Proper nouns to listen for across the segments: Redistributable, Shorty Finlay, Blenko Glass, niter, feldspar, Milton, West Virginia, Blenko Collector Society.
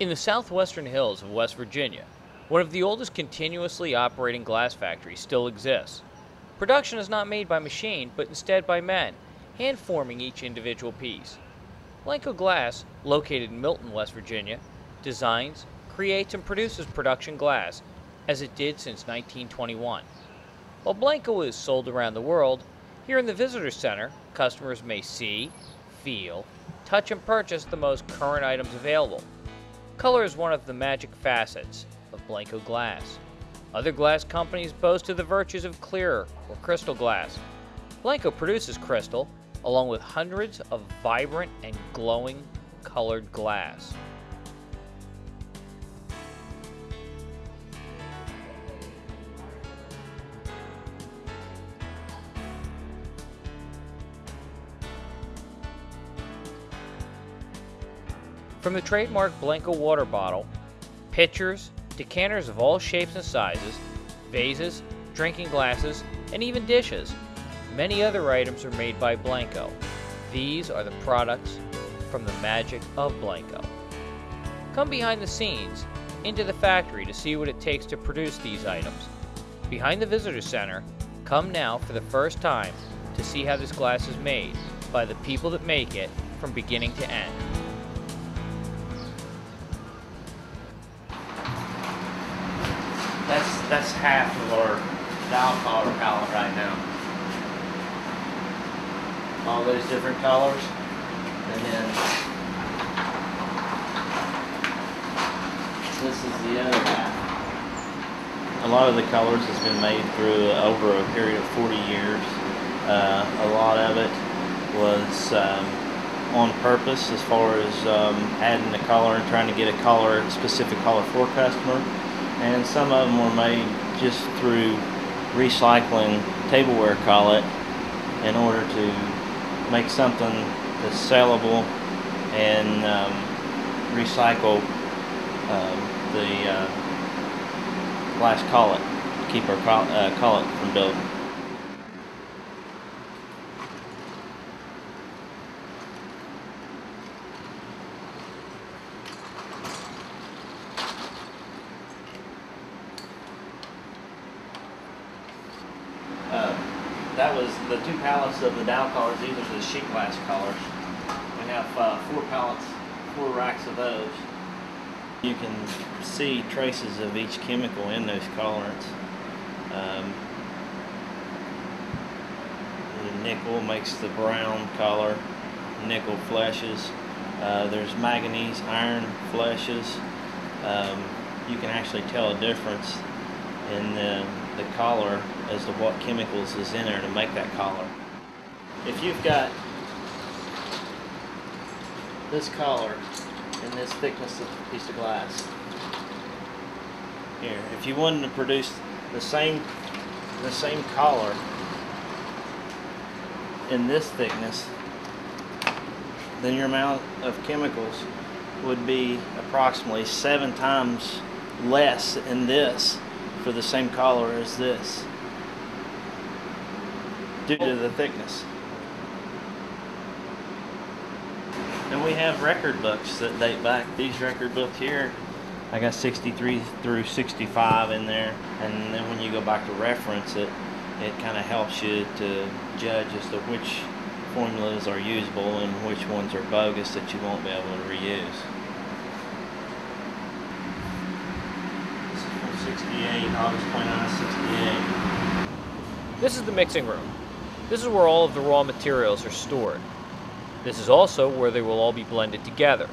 In the southwestern hills of West Virginia, one of the oldest continuously operating glass factories still exists. Production is not made by machine, but instead by men, hand forming each individual piece. Blenko Glass, located in Milton, West Virginia, designs, creates, and produces production glass, as it did since 1921. While Blenko is sold around the world, here in the Visitor Center, customers may see, feel, touch, and purchase the most current items available. Color is one of the magic facets of Blenko Glass. Other glass companies boast of the virtues of clear or crystal glass. Blenko produces crystal, along with hundreds of vibrant and glowing colored glass. From the trademark Blenko water bottle, pitchers, decanters of all shapes and sizes, vases, drinking glasses, and even dishes, many other items are made by Blenko. These are the products from the magic of Blenko. Come behind the scenes into the factory to see what it takes to produce these items. Behind the Visitor Center, come now for the first time to see how this glass is made by the people that make it from beginning to end. That's half of our dial color palette right now. All those different colors, and then this is the other half. A lot of the colors has been made through over a period of 40 years. A lot of it was on purpose as far as adding the color and trying to get a color, specific color for a customer. And some of them were made just through recycling tableware collet in order to make something that's sellable and recycle the glass collet to keep our collet from building. That was the two pallets of the dowel collars. These are the sheet glass collars. We have four pallets, four racks of those. You can see traces of each chemical in those colorants. The nickel makes the brown color. Nickel flashes. There's manganese, iron flashes. You can actually tell a difference in the collar as to what chemicals is in there to make that collar. If you've got this collar and this thickness of a piece of glass here, if you wanted to produce the same collar in this thickness, then your amount of chemicals would be approximately 7 times less in this for the same collar as this, due to the thickness. And we have record books that date back. These record books here, I got 63 through 65 in there, and then when you go back to reference it, it kind of helps you to judge as to which formulas are usable and which ones are bogus that you won't be able to reuse. 68, August 29, 68. This is the mixing room. This is where all of the raw materials are stored. This is also where they will all be blended together.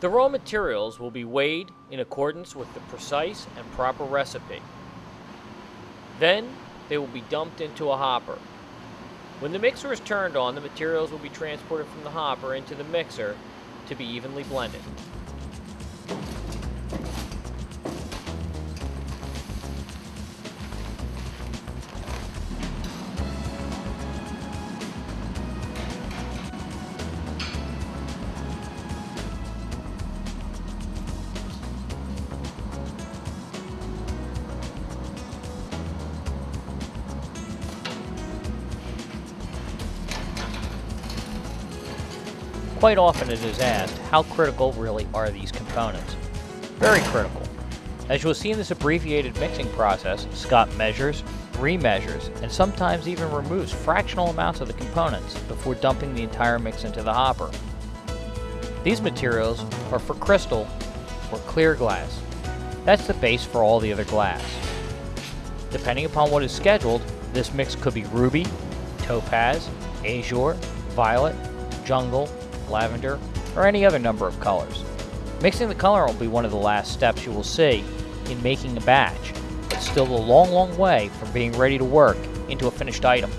The raw materials will be weighed in accordance with the precise and proper recipe. Then they will be dumped into a hopper. When the mixer is turned on, the materials will be transported from the hopper into the mixer to be evenly blended. Quite often it is asked, how critical really are these components? Very critical. As you will see in this abbreviated mixing process, Scott measures, remeasures, and sometimes even removes fractional amounts of the components before dumping the entire mix into the hopper. These materials are for crystal or clear glass. That's the base for all the other glass. Depending upon what is scheduled, this mix could be ruby, topaz, azure, violet, jungle, lavender, or any other number of colors. Mixing the color will be one of the last steps you will see in making a batch, but still a long, long way from being ready to work into a finished item.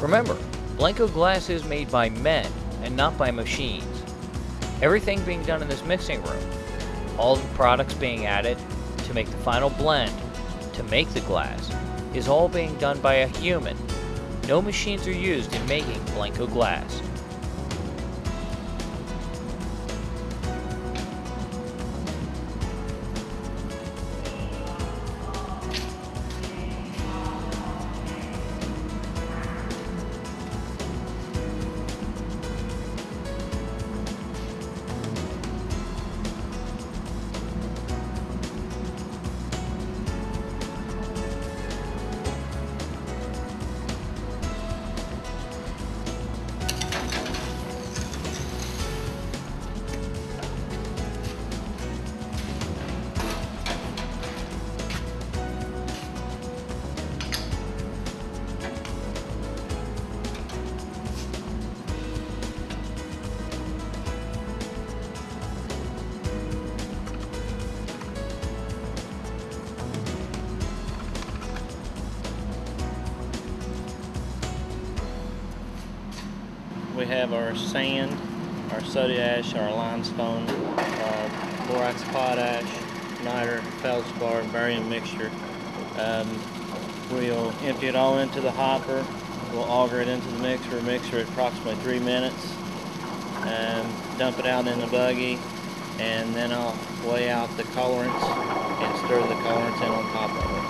Remember, Blenko glass is made by men and not by machines. Everything being done in this mixing room, all the products being added to make the final blend, to make the glass, is all being done by a human. No machines are used in making Blenko glass. We have our sand, our soda ash, our limestone, borax potash, niter, feldspar, barium mixture. We'll empty it all into the hopper. We'll auger it into the mixer, at approximately 3 minutes, dump it out in the buggy, and then I'll weigh out the colorants and stir the colorants in on top of it.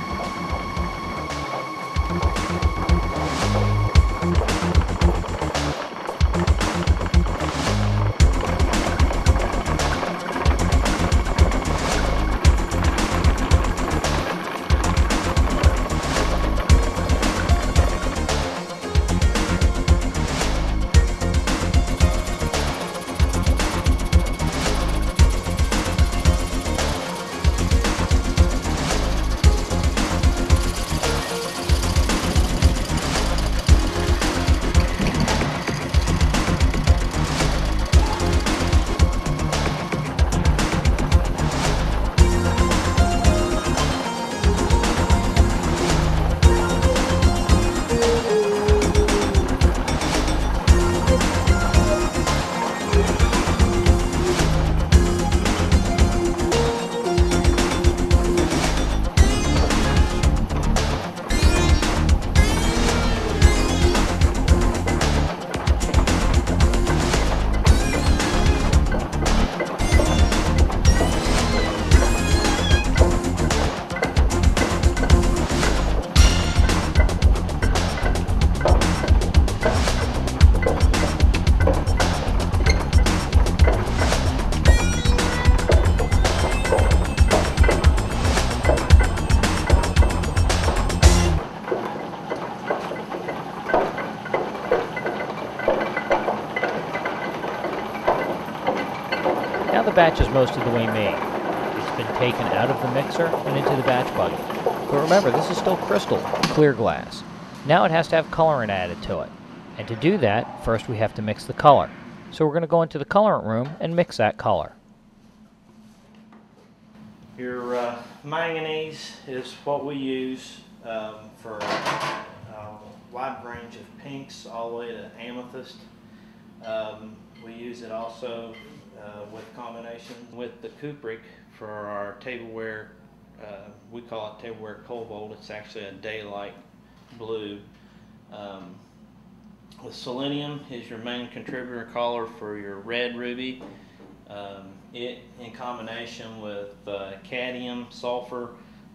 The batch is most of the way made. It's been taken out of the mixer and into the batch buggy. But remember, this is still crystal, clear glass. Now it has to have colorant added to it. And to do that, first we have to mix the color. So we're going to go into the colorant room and mix that color. Your manganese is what we use for a wide range of pinks all the way to amethyst. We use it also with combination with the cupric for our tableware. We call it tableware cobalt. It's actually a daylight blue. The selenium is your main contributor color for your red ruby. It, in combination with cadmium sulfur,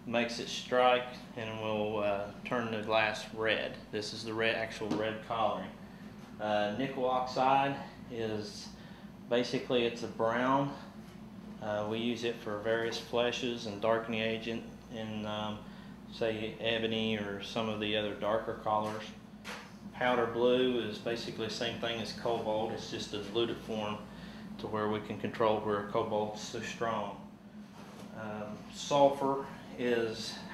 makes it strike and will turn the glass red. This is the red, actual red coloring. Nickel oxide is basically, it's a brown. We use it for various flashes and darkening agent in say ebony or some of the other darker colors. Powder blue is basically the same thing as cobalt, it's just a diluted form to where we can control where cobalt's so strong. Sulfur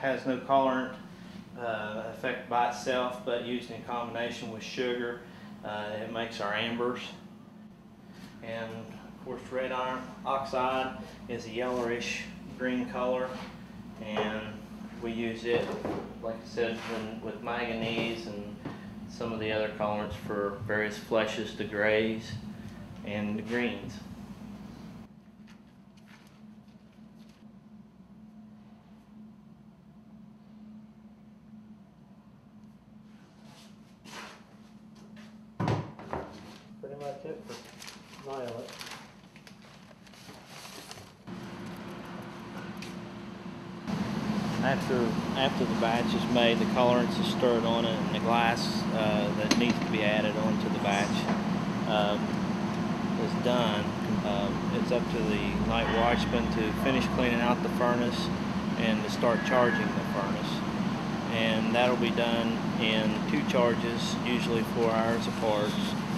has no colorant effect by itself, but used in combination with sugar, it makes our ambers. And of course, red iron oxide is a yellowish green color, and we use it, like I said, with manganese and some of the other colorants for various flashes to grays and the greens. Pretty much it for violet. After the batch is made, the colorants is stirred on it, and the glass that needs to be added onto the batch is done. It's up to the light washman to finish cleaning out the furnace and to start charging the furnace. And that'll be done in 2 charges, usually 4 hours apart.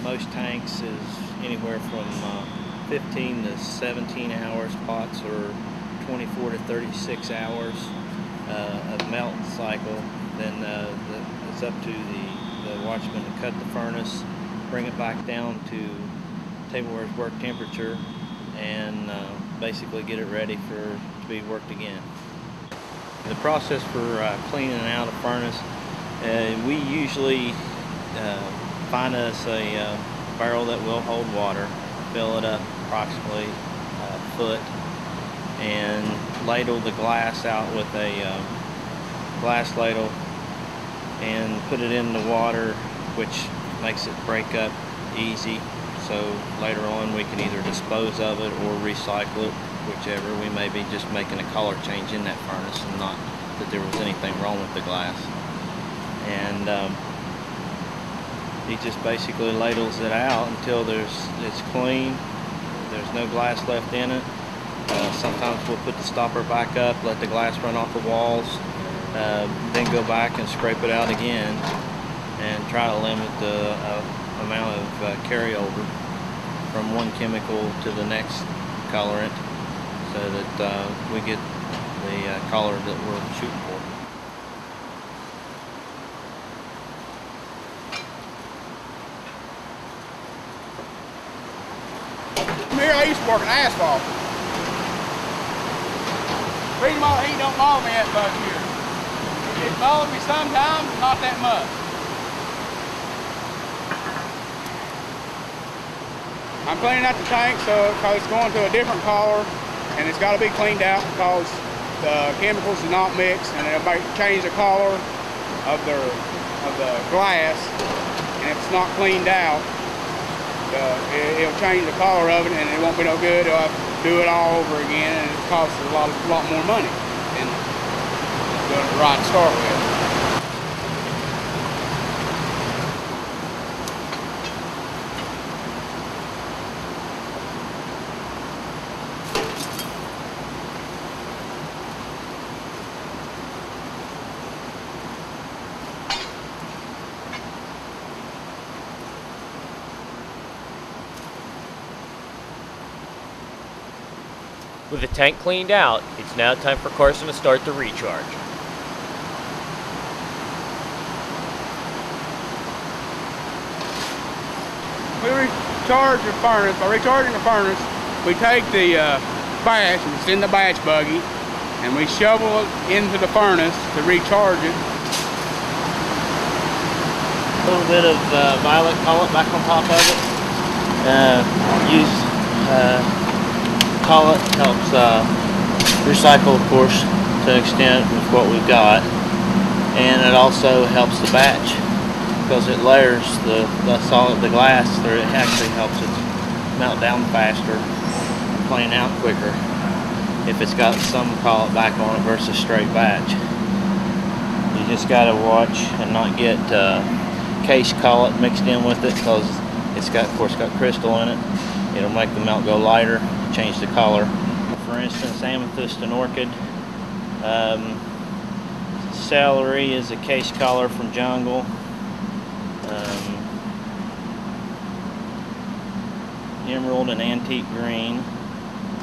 Most tanks is anywhere from 15 to 17 hours. Pots are 24 to 36 hours. A melt cycle, then it's up to the watchman to cut the furnace, bring it back down to tableware's work temperature, and basically get it ready to be worked again. The process for cleaning out a furnace, we usually find us a barrel that will hold water, fill it up approximately a foot, and ladle the glass out with a glass ladle and put it in the water, which makes it break up easy, so later on we can either dispose of it or recycle it, whichever. We may be just making a color change in that furnace and not that there was anything wrong with the glass. And he just basically ladles it out until it's clean, there's no glass left in it. Sometimes we'll put the stopper back up, let the glass run off the walls, then go back and scrape it out again and try to limit the amount of carryover from one chemical to the next colorant, so that we get the color that we're shooting for. Here, I used to work in asphalt. Reason why he don't maul me that much here. It mauled me sometimes, not that much. I'm cleaning out the tank, so it's going to a different color, and it's got to be cleaned out because the chemicals do not mix, and it might change the color of the glass. And if it's not cleaned out, it'll change the color of it, and it won't be no good. Do it all over again, and it costs a lot more money than doing it right to start with. With the tank cleaned out, it's now time for Carson to start the recharge. We recharge the furnace. By recharging the furnace, we take the batch, and it's in the batch buggy, and we shovel it into the furnace to recharge it. A little bit of violet colorant back on top of it. Collet helps recycle, of course, to an extent with what we've got, and it also helps the batch because it layers the glass through. It actually helps it melt down faster, plane out quicker if it's got some collet back on it versus straight batch. You just got to watch and not get case collet mixed in with it, because it's got, of course, got crystal in it. It'll make the melt go lighter, change the color. For instance, amethyst and orchid. Celery is a case collar from Jungle. Emerald and antique green.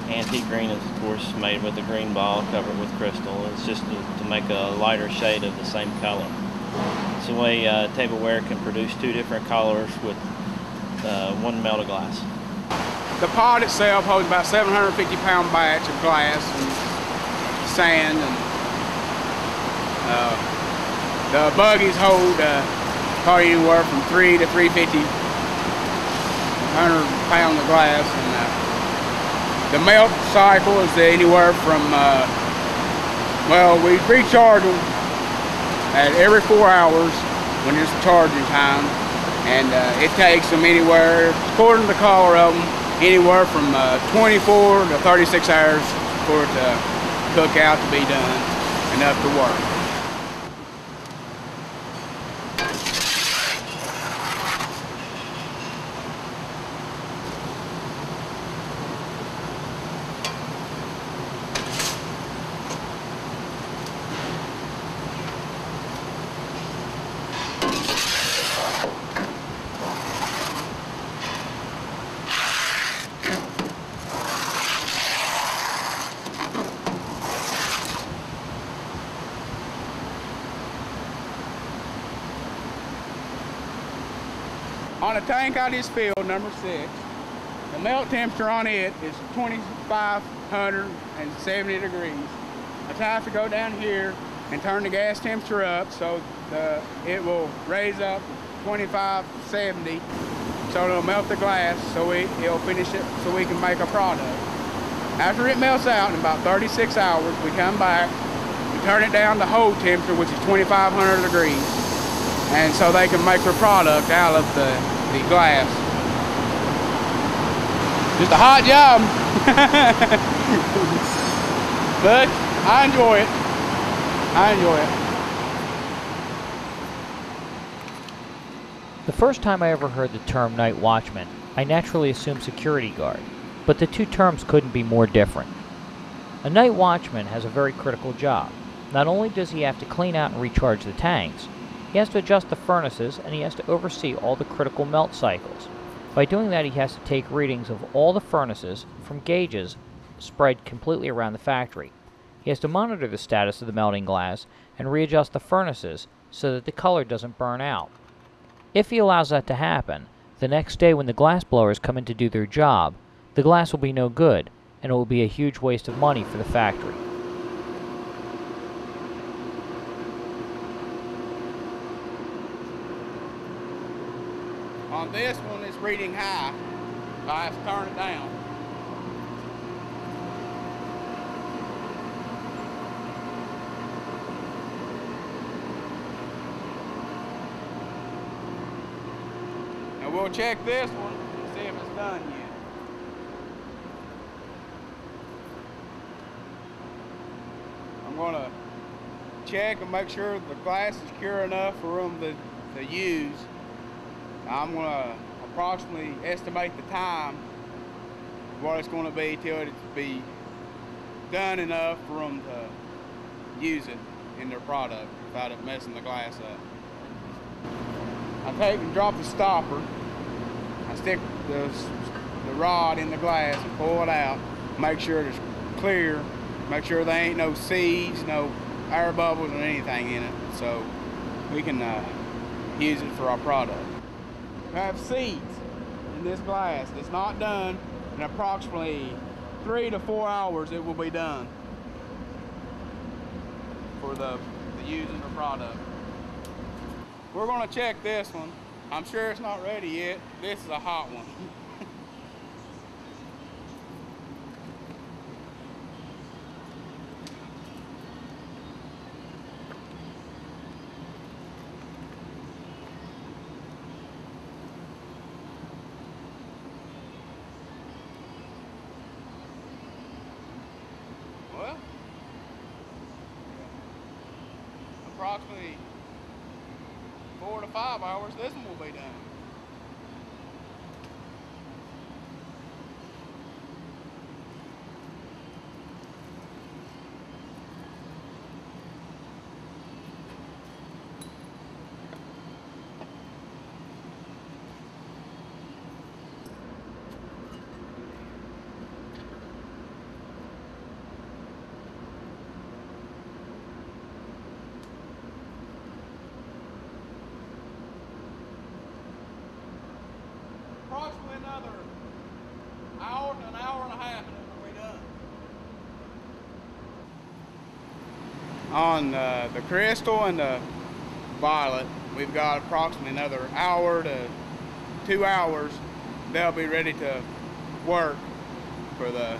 Antique green is, of course, made with a green ball covered with crystal. It's just to make a lighter shade of the same color. It's the way tableware can produce two different colors with one melt of glass. The pot itself holds about 750-pound batch of glass and sand, and the buggies hold probably anywhere from 300 to 350, 100 pounds of glass, and the melt cycle is anywhere from well, we pre-charge them at every 4 hours when it's charging time, and it takes them anywhere, according to the color of them, anywhere from 24 to 36 hours for it to cook out to be done enough to work. On a tank out of this field, number 6, the melt temperature on it is 2,570 degrees. I have to go down here and turn the gas temperature up so it will raise up 2,570, so it'll melt the glass, so it'll finish it, so we can make a product. After it melts out in about 36 hours, we come back, we turn it down to whole temperature, which is 2,500 degrees. And so they can make their product out of the glass. Just a hot job. But I enjoy it. I enjoy it. The first time I ever heard the term night watchman, I naturally assumed security guard, but the two terms couldn't be more different. A night watchman has a very critical job. Not only does he have to clean out and recharge the tanks, he has to adjust the furnaces, and he has to oversee all the critical melt cycles. By doing that, he has to take readings of all the furnaces from gauges spread completely around the factory. He has to monitor the status of the melting glass and readjust the furnaces so that the color doesn't burn out. If he allows that to happen, the next day when the glass blowers come in to do their job, the glass will be no good, and it will be a huge waste of money for the factory. On this one, it's reading high, so I have to turn it down. Now we'll check this one and see if it's done yet. I'm going to check and make sure the glass is cure enough for them to use. I'm going to approximately estimate the time what it's going to be till it's be done enough for them to use it in their product without it messing the glass up. I take and drop the stopper. I stick the rod in the glass and pull it out, make sure it's clear, make sure there ain't no seeds, no air bubbles or anything in it, so we can use it for our product. Have seeds in this glass. It's not done. In approximately 3 to 4 hours, it will be done for the use of the product. We're going to check this one. I'm sure it's not ready yet. This is a hot one. Approximately 4 4 to 5 hours, there's more way down. Approximately another hour to an hour and a half and we're done. On the Crystal and the Violet, we've got approximately another hour to 2 hours. They'll be ready to work for the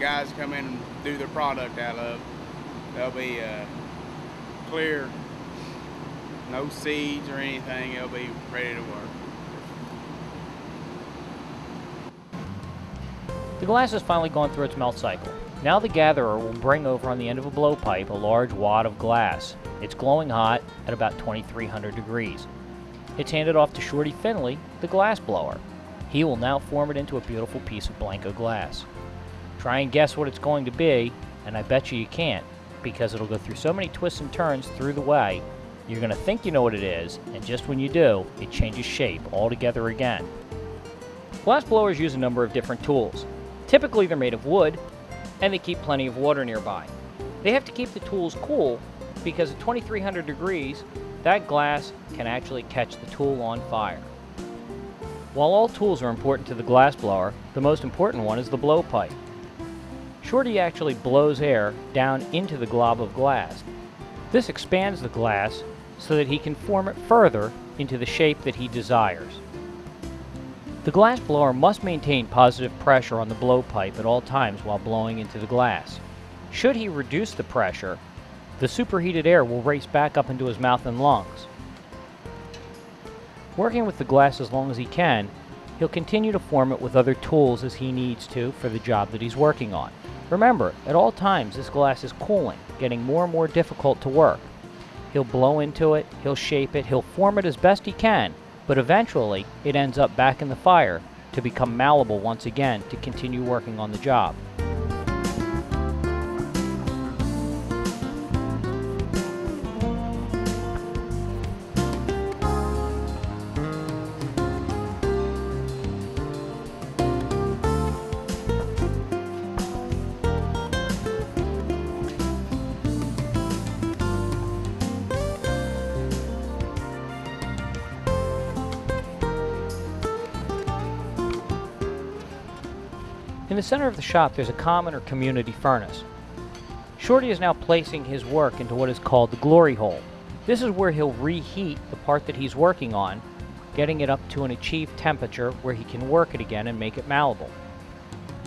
guys to come in and do their product out of. They'll be clear, no seeds or anything. They'll be ready to work. The glass has finally gone through its melt cycle. Now the gatherer will bring over on the end of a blowpipe a large wad of glass. It's glowing hot at about 2300 degrees. It's handed off to Shorty Finlay, the glass blower. He will now form it into a beautiful piece of Blenko glass. Try and guess what it's going to be, and I bet you can't, because it'll go through so many twists and turns through the way, you're going to think you know what it is, and just when you do, it changes shape altogether again. Glass blowers use a number of different tools. Typically they're made of wood, and they keep plenty of water nearby. They have to keep the tools cool because at 2300 degrees, that glass can actually catch the tool on fire. While all tools are important to the glass blower, the most important one is the blowpipe. Shorty actually blows air down into the glob of glass. This expands the glass so that he can form it further into the shape that he desires. The glass blower must maintain positive pressure on the blowpipe at all times while blowing into the glass. Should he reduce the pressure, the superheated air will race back up into his mouth and lungs. Working with the glass as long as he can, he'll continue to form it with other tools as he needs to for the job that he's working on. Remember, at all times this glass is cooling, getting more and more difficult to work. He'll blow into it, he'll shape it, he'll form it as best he can, but eventually it ends up back in the fire to become malleable once again to continue working on the job. In the center of the shop, there's a common or community furnace. Shorty is now placing his work into what is called the glory hole. This is where he'll reheat the part that he's working on, getting it up to an achieved temperature where he can work it again and make it malleable.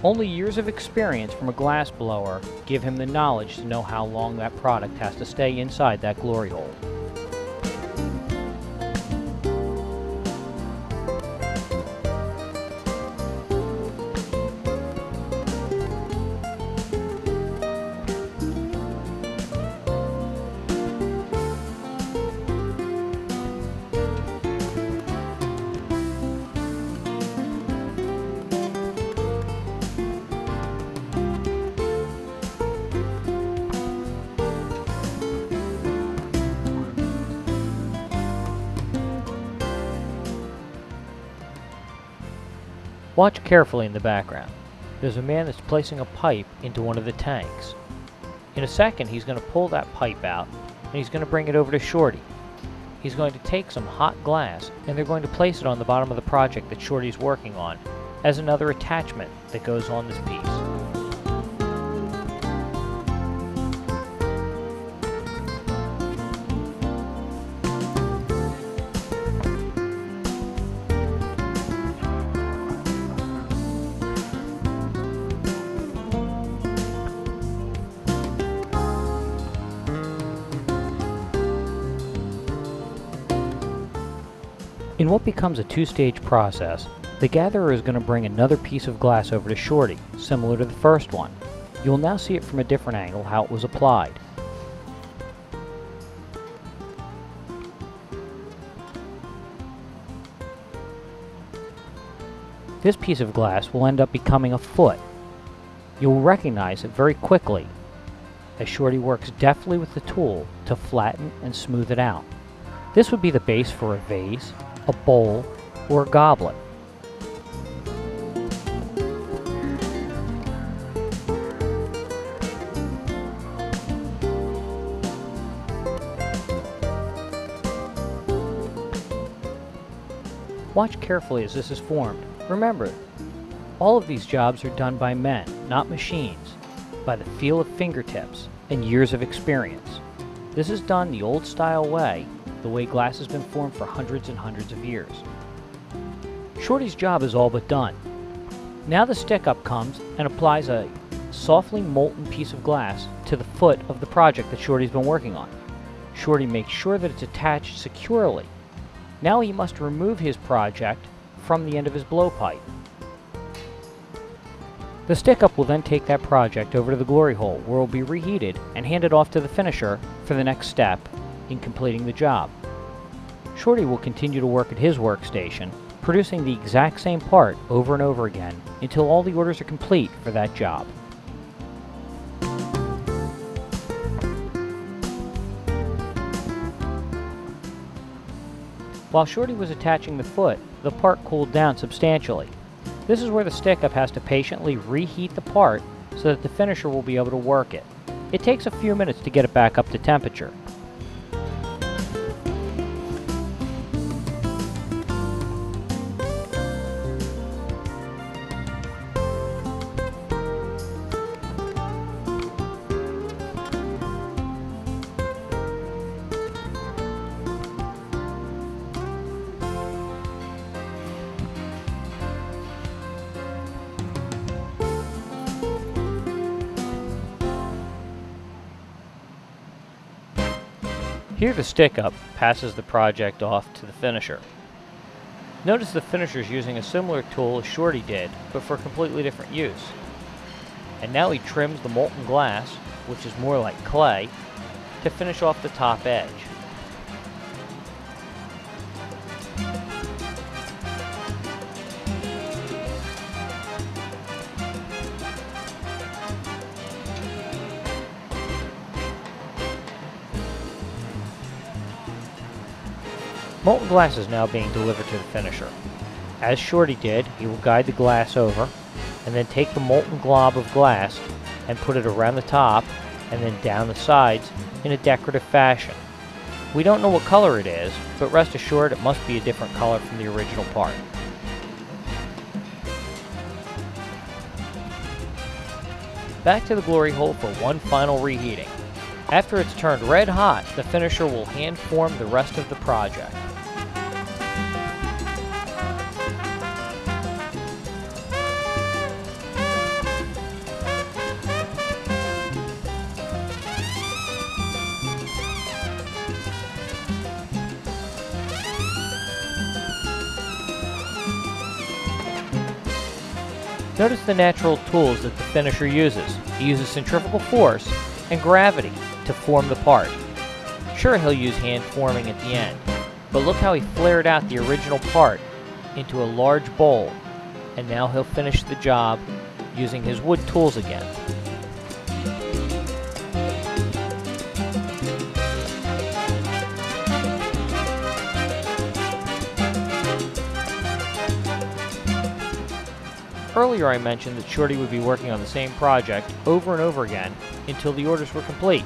Only years of experience from a glass blower give him the knowledge to know how long that product has to stay inside that glory hole. Watch carefully in the background. There's a man that's placing a pipe into one of the tanks. In a second, he's going to pull that pipe out and he's going to bring it over to Shorty. He's going to take some hot glass and they're going to place it on the bottom of the project that Shorty's working on as another attachment that goes on this piece. In what becomes a two-stage process, the gatherer is going to bring another piece of glass over to Shorty, similar to the first one. You'll now see it from a different angle how it was applied. This piece of glass will end up becoming a foot. You'll recognize it very quickly as Shorty works deftly with the tool to flatten and smooth it out. This would be the base for a vase, a bowl, or a goblet. Watch carefully as this is formed. Remember, all of these jobs are done by men, not machines, by the feel of fingertips and years of experience. This is done the old-style way, the way glass has been formed for hundreds and hundreds of years. Shorty's job is all but done. Now the stick-up comes and applies a softly molten piece of glass to the foot of the project that Shorty's been working on. Shorty makes sure that it's attached securely. Now he must remove his project from the end of his blowpipe. The stick-up will then take that project over to the glory hole, where it will be reheated and handed off to the finisher for the next step in completing the job. Shorty will continue to work at his workstation, producing the exact same part over and over again until all the orders are complete for that job. While Shorty was attaching the foot, the part cooled down substantially. This is where the stick-up has to patiently reheat the part so that the finisher will be able to work it. It takes a few minutes to get it back up to temperature. Here the stick-up passes the project off to the finisher. Notice the finisher is using a similar tool as Shorty did, but for completely different use. And now he trims the molten glass, which is more like clay, to finish off the top edge. Molten glass is now being delivered to the finisher. As Shorty did, he will guide the glass over and then take the molten glob of glass and put it around the top and then down the sides in a decorative fashion. We don't know what color it is, but rest assured it must be a different color from the original part. Back to the glory hole for one final reheating. After it's turned red hot, the finisher will hand form the rest of the project. Notice the natural tools that the finisher uses. He uses centrifugal force and gravity to form the part. Sure, he'll use hand forming at the end, but look how he flared out the original part into a large bowl, and now he'll finish the job using his wood tools again. Earlier I mentioned that Shorty would be working on the same project over and over again until the orders were complete.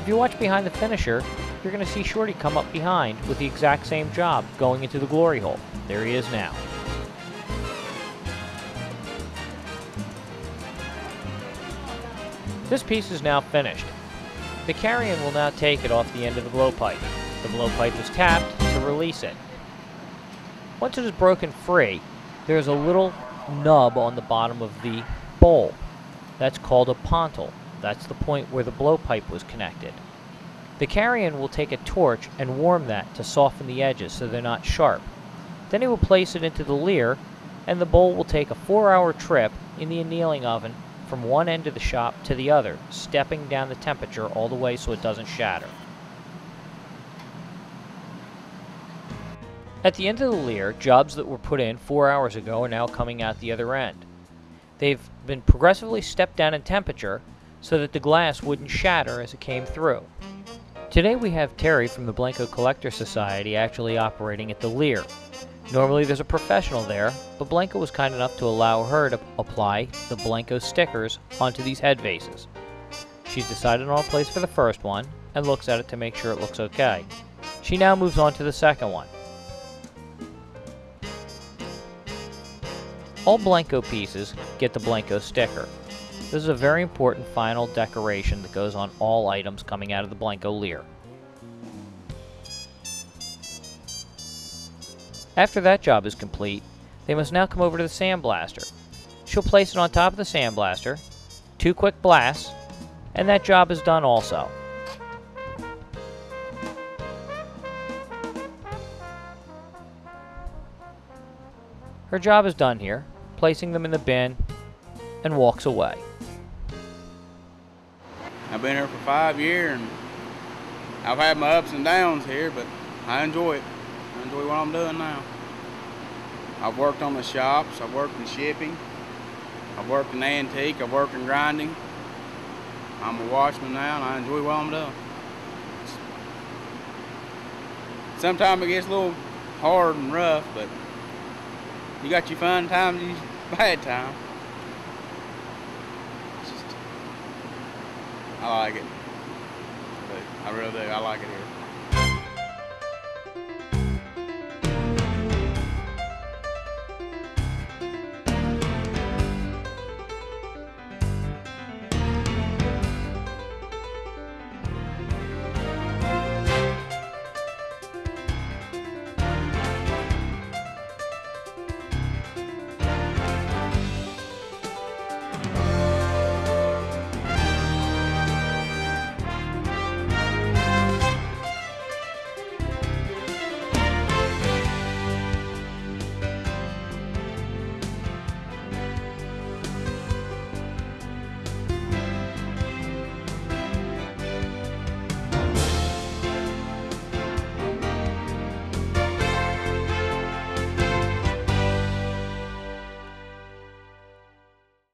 If you watch behind the finisher, you're going to see Shorty come up behind with the exact same job going into the glory hole. There he is now. This piece is now finished. The carrion will now take it off the end of the blowpipe. The blowpipe is tapped to release it. Once it is broken free, there is a little nub on the bottom of the bowl. That's called a pontal. That's the point where the blowpipe was connected. The carrion will take a torch and warm that to soften the edges so they're not sharp. Then he will place it into the leer, and the bowl will take a 4-hour trip in the annealing oven from one end of the shop to the other, stepping down the temperature all the way so it doesn't shatter. At the end of the leer, jobs that were put in 4 hours ago are now coming out the other end. They've been progressively stepped down in temperature so that the glass wouldn't shatter as it came through. Today we have Terry from the Blenko Collector Society actually operating at the leer. Normally there's a professional there, but Blenko was kind enough to allow her to apply the Blenko stickers onto these head vases. She's decided on a place for the first one and looks at it to make sure it looks okay. She now moves on to the second one. All Blenko pieces get the Blenko sticker. This is a very important final decoration that goes on all items coming out of the Blenko leer. After that job is complete, they must now come over to the sandblaster. She'll place it on top of the sandblaster, two quick blasts, and that job is done also. Her job is done here, placing them in the bin, and walks away. I've been here for 5 years, and I've had my ups and downs here, but I enjoy it. I enjoy what I'm doing now. I've worked on the shops, I've worked in shipping, I've worked in antique, I've worked in grinding. I'm a watchman now, and I enjoy what I'm doing. Sometimes it gets a little hard and rough, but you got your fun times, you bad times. I like it. I really do. I like it here.